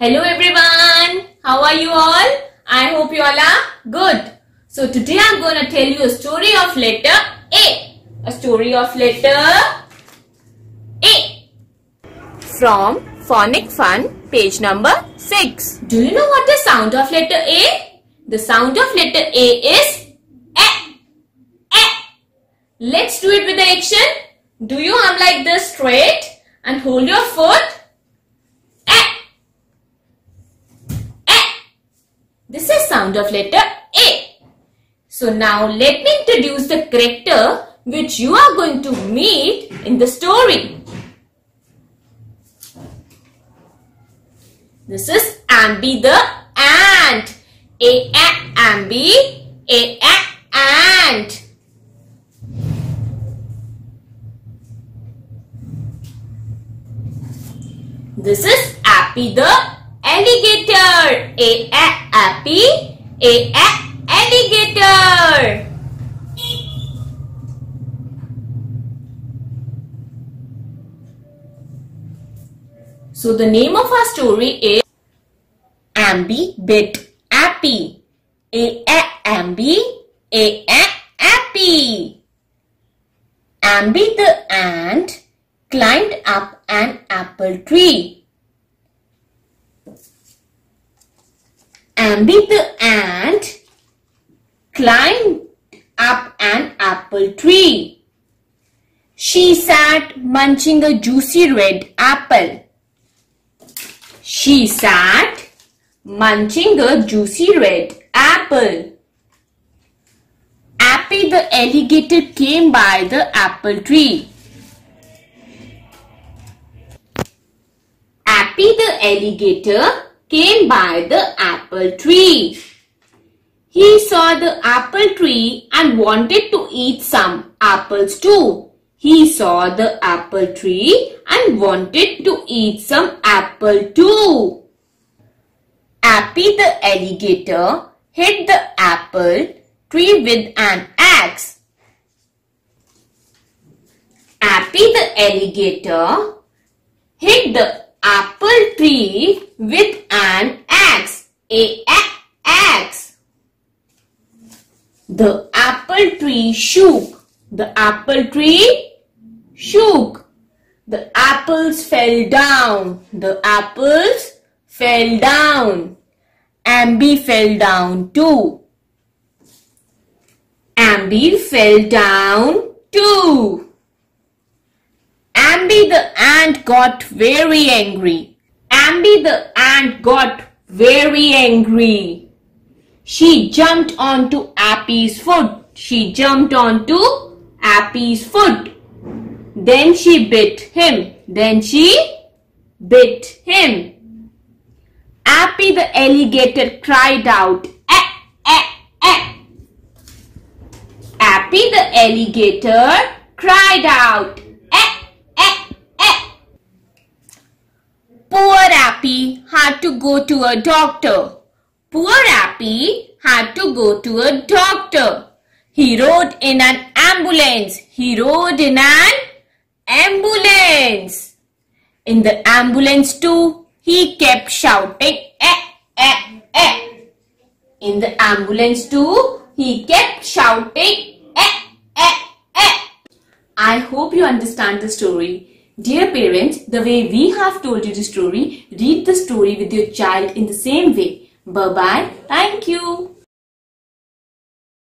Hello everyone, how are you all? I hope you all are good. So today I'm going to tell you a story of letter A. A story of letter A. From Phonic Fun, page number 6. Do you know what the sound of letter A? The sound of letter A is A. A. Let's do it with the action. Do your arm like this straight and hold your foot. This is sound of letter A. So now let me introduce the character which you are going to meet in the story. This is Amby the ant. A Amby, A ant. This is Appy the alligator. A Appy, A alligator. So the name of our story is Amby bit Appy. A Amby, A Appy. Amby the ant climbed up an apple tree. Amby the ant climbed up an apple tree. She sat munching a juicy red apple. She sat munching a juicy red apple. Appy the alligator came by the apple tree. Appy the alligator came by the apple tree. He saw the apple tree and wanted to eat some apples too. He saw the apple tree and wanted to eat some apple too. Appy the alligator hit the apple tree with an axe. Appy the alligator hit the apple tree with an axe. A axe. The apple tree shook. The apple tree shook. The apples fell down. The apples fell down. Amby fell down too. Amby fell down too. Amby the ant got very angry. Amby the ant got very angry. She jumped onto Appy's foot. She jumped onto Appy's foot. Then she bit him. Then she bit him. Appy the alligator cried out, "Ah, ah, ah." Appy the alligator cried out, Poor Appy had to go to a doctor. Poor Appy had to go to a doctor. He rode in an ambulance. He rode in an ambulance. In the ambulance too, he kept shouting, "Eh, eh, eh." In the ambulance too, he kept shouting, "Eh, eh, eh." I hope you understand the story. Dear parents, the way we have told you the story, read the story with your child in the same way. Bye-bye. Thank you.